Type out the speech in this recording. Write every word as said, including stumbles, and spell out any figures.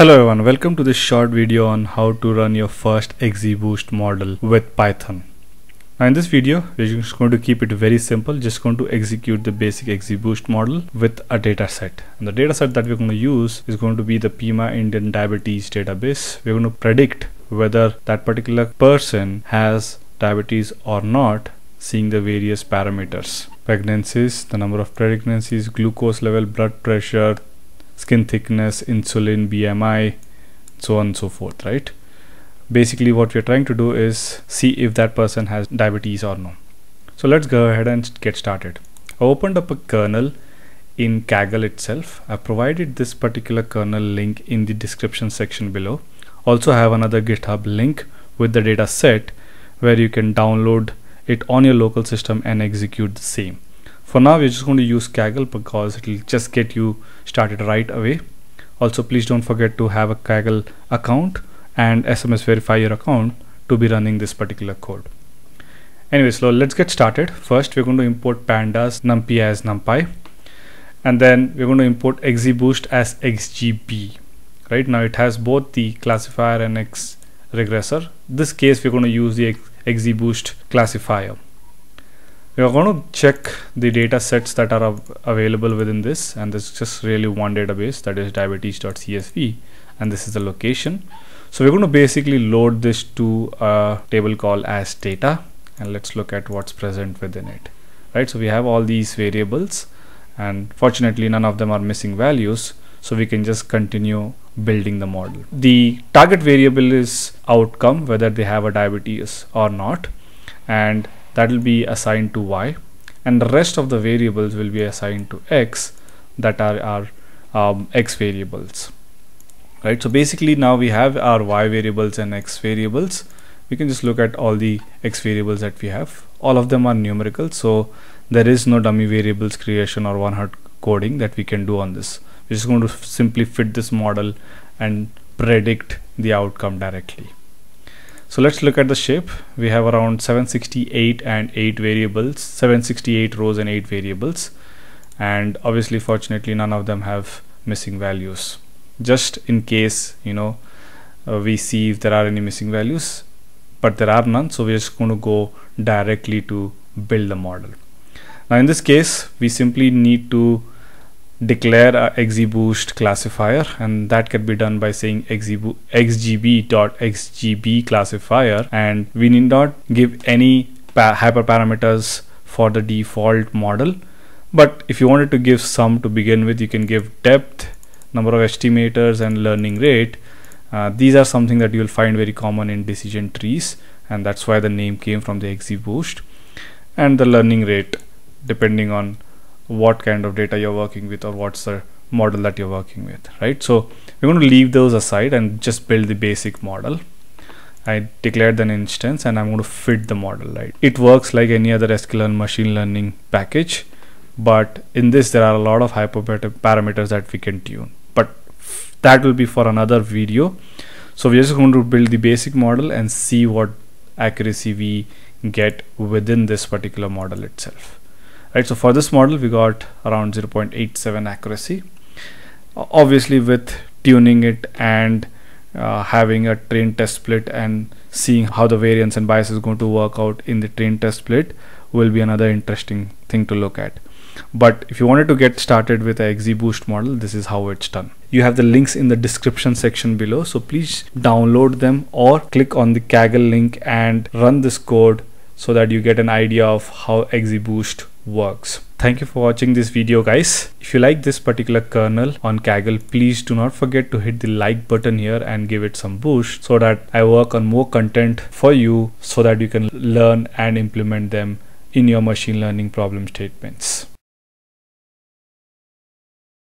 Hello everyone, welcome to this short video on how to run your first XGBoost model with Python. Now in this video, we're just going to keep it very simple, just going to execute the basic XGBoost model with a data set. And the data set that we're going to use is going to be the Pima Indian diabetes database. We're going to predict whether that particular person has diabetes or not, seeing the various parameters. Pregnancies, the number of pregnancies, glucose level, blood pressure, skin thickness, insulin, B M I, so on and so forth, right? Basically what we're trying to do is see if that person has diabetes or no. So let's go ahead and get started. I opened up a kernel in Kaggle itself. I provided this particular kernel link in the description section below. Also I have another GitHub link with the data set where you can download it on your local system and execute the same. For now, we're just going to use Kaggle because it will just get you started right away. Also, please don't forget to have a Kaggle account and S M S verify your account to be running this particular code. Anyway, so let's get started. First, we're going to import pandas, numpy as numpy, and then we're going to import XGBoost as X G B. Right now, it has both the classifier and X regressor. In this case, we're going to use the XGBoost classifier. We are going to check the data sets that are av available within this, and there's just really one database, that is diabetes dot C S V, and this is the location. So we're going to basically load this to a table called as data, and let's look at what's present within it. Right, so we have all these variables, and fortunately none of them are missing values, so we can just continue building the model. The target variable is outcome, whether they have a diabetes or not, and that will be assigned to y, and the rest of the variables will be assigned to x, that are our um, x variables, right? So basically now we have our y variables and x variables. We can just look at all the x variables that we have. All of them are numerical, so there is no dummy variables creation or one-hot coding that we can do on this. We're just going to simply fit this model and predict the outcome directly. So let's look at the shape. We have around seven sixty-eight and eight variables, seven sixty-eight rows and eight variables, and obviously fortunately none of them have missing values. Just in case, you know, uh, we see if there are any missing values, but there are none, so we're just going to go directly to build the model. Now in this case, we simply need to declare a XGBoost classifier, and that can be done by saying X G B dot X G B classifier, and we need not give any hyperparameters for the default model, but if you wanted to give some to begin with, you can give depth, number of estimators, and learning rate. Uh, these are something that you'll find very common in decision trees, and that's why the name came from the XGBoost. And the learning rate, depending on what kind of data you're working with or what's the model that you're working with, right? So we're going to leave those aside and just build the basic model. I declared an instance and I'm going to fit the model, right? It works like any other sklearn machine learning package, but in this there are a lot of hyperparameters that we can tune, but that will be for another video. So we're just going to build the basic model and see what accuracy we get within this particular model itself. Right, so for this model we got around zero point eight seven accuracy. Obviously with tuning it and uh, having a train test split and seeing how the variance and bias is going to work out in the train test split will be another interesting thing to look at. But if you wanted to get started with a XGBoost model, this is how it's done. You have the links in the description section below, so please download them or click on the Kaggle link and run this code so that you get an idea of how XGBoost works. Thank you for watching this video, guys. If you like this particular kernel on Kaggle, please do not forget to hit the like button here and give it some boost so that I work on more content for you so that you can learn and implement them in your machine learning problem statements.